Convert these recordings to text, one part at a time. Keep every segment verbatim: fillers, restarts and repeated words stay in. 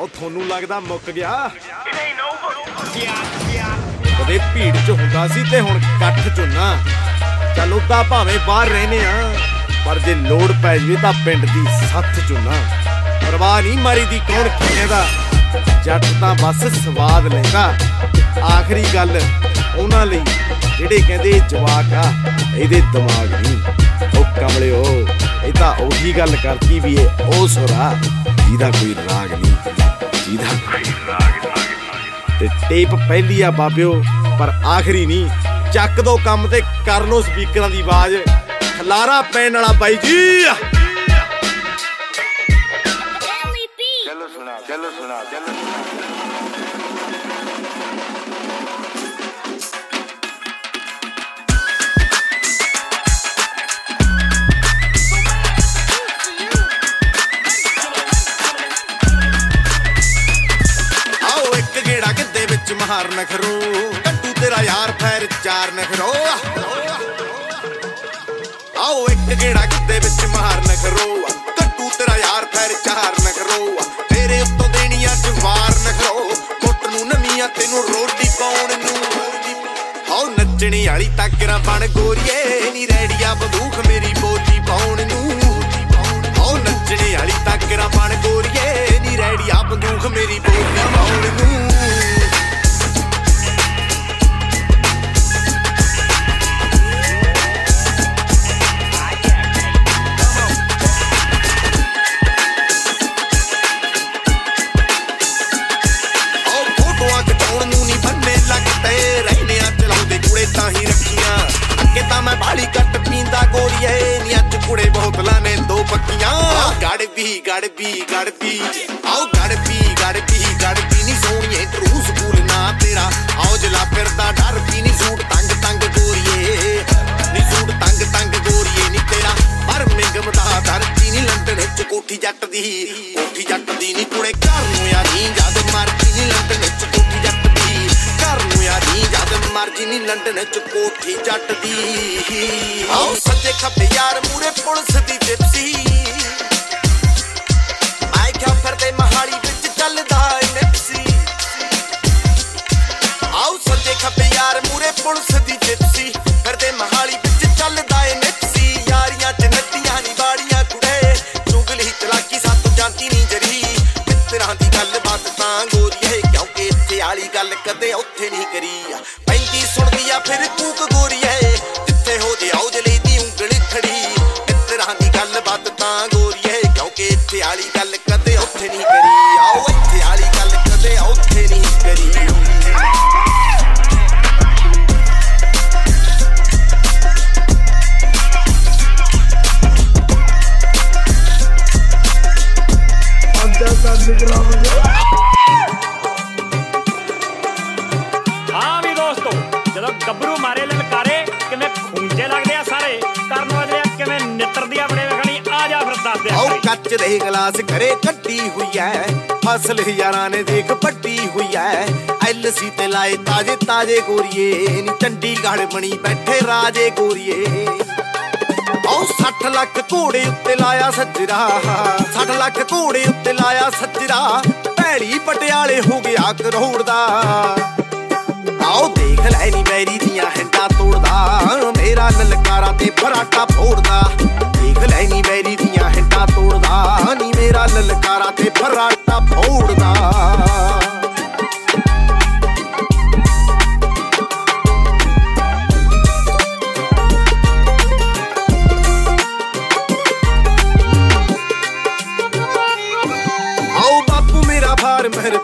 और थोनू लगता मुक गया। कदे भीड़ च होंदा सी ते हुण कट्ठ च ना। चल उदां भावें बाहर रहने आ पर जे लोड़ पै जाए तां पिंड दी सत्थ च ना। परवाह नहीं मारी दी कौन कहदा, जट तां बस स्वाद लैंदा। आखरी गल उहनां लई जिहड़े कहंदे जवाक आ इहदे दिमाग नहीं। ओ कमलिओ इह तां ओही गल करती भी है ओ सुरा जिहदा कोई राग नहीं, जिहदा कोई राग नहीं। ते टेप पहली आ बाबिओ पर आखरी नहीं। चक दो कम ते कर लो स्पीकर की आवाज। खलारा पैन वाला बाई जी चलो सुना, चलो सुना, चलो हार नखरो कट्टू तेरा यार फैर चार नखरो। आओ एक गेड़ा किते विच मार नखरो कट्टू तेरा यार फैर चार नखरो। तेरे उत्तों देनी अज वार नखरो कुट नू नमियां तेनू रोटी पाउण नू। आओ नच्चणी वाली ताकरा बण गोरीए नी रेडिया बंदूक मेरी बोली पाउण नू। आओ नच्चणी वाली ताकरा बण गोरीए नी रेडिया बंदूक मेरी बोली पाउण नू। गड़बी गड़बी आओ गड़बी गड़बी गड़बी नी सोनिए ट्रू स्कूल ना तेरा। आओ जला फिरदा डर भी नी सूट तंग तंग गोरिए नी सूट तंग तंग गोरिए नी तेरा। पर मिंगम दा धरती नी लंदन विच कोठी जट दी कोठी जट दी नी कुड़े घर नूं यारी जद मर्जी नी लंदन विच कोठी जट दी घर नूं यारी जद मर्जी नी लंदन विच कोठी जट दी। आओ सच्चे खपे यार मूरे पुलिस दी जिप्सी चंडीगढ़ बनी बैठे राजे गोरिए। आओ साठ लाख घोड़े उत्ते लाया सजरा साठ लाख घोड़े उत्ते लाया सजरा भैड़ी पटियाले हो गया करोड़ दा। आओ देख लै नी बैरी दियां हैंडा तोड़दा मेरा ललकारा ते फराटा फोड़दा। देख लै नी बैरी दियां हैंडा तोड़दा नी मेरा ललकारा ते फराटा फोड़दा।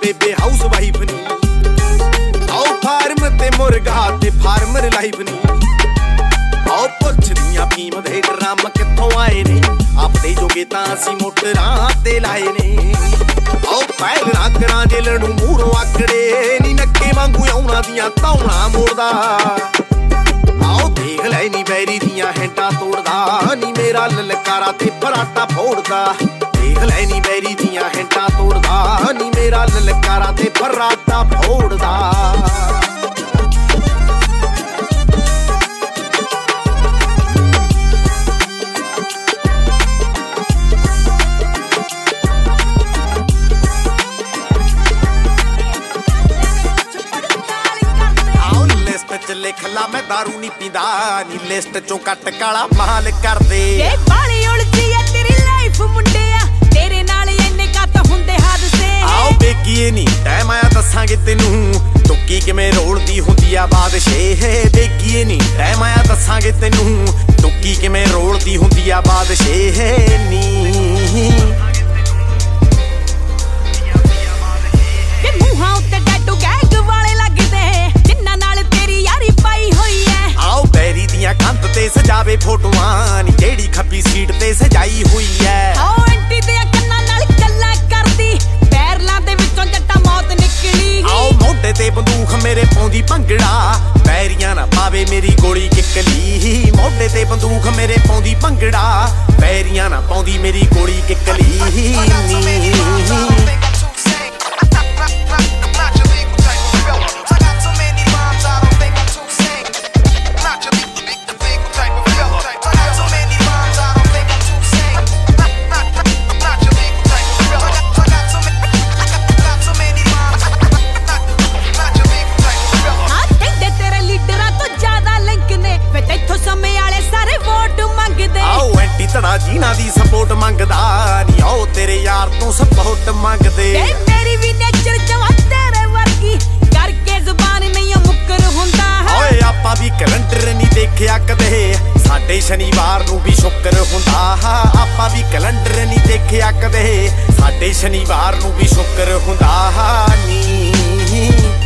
बेबे हाउस वाइफ नी आओ फार्म ते मुर्गा ते फार्मर लाइफ नी। आओ पुछदियां भीम दे ड्रम कित्थों आए ने आपदे जोगे तां असीं मोटरां ते लाए ने। आओ पैलरां करां जेलण नूं मूहरों आकड़े नी नक्के वांगू औणां दियां तौणां मोड़दा। आओ देख लै नी बैरी दियां हैंटां तोड़दा नी मेरा ललकारा ते फराटा फोड़दा। देख लै नी बैरी दियां हैंटां तोड़दा नी मेरा ललकारा ते फराटा फोड़दा। लिख ला मैं दारू नहीं पींदा नी लिस्ट चो कट काला माल कर दे बाली उलझी है तेरी लाइफ मुंडिया तेरे नाल इन्ने कत हुंदे हादसे आओ बेकीए नी टाइम आया दसांगे तेनू टुक्की किवें रोलदी हुंदी आ बादशाह बेकीए नी टाइम आया दसांगे तेनू टुक्की किवें रोलदी हुंदी आ बादशाह नी सजावे फोटोआं नी जेड़ी खपी सीट ते सजाई हुई है आओ आंटी दे कन्ना नाल गल्ला करदी पैरलां दे विचों जट्टा मौत निकली आओ मोटे ते बंदूक मेरे पौंदी भंगड़ा पैरियां ना पावे मेरी गोली किकली मोटे ते बंदूक मेरे पौंदी भंगड़ा पैरियां ना पौंदी मेरी गोली किकली नी जीना दी सपोर्ट मंगदा नी आओ तेरे यार तू सपोर्ट मंगदे मेरी भी नेचर जवा तेरे वर्गी करके जुबान नहीं मुकर हुंदा ओए आपा भी कैलेंडर नहीं देखया कदे साडे शनिवार नू भी शुक्र हुंदा आपा भी कैलेंडर नहीं देखया कदे साडे शनिवार नू भी शुक्र हुंदा नी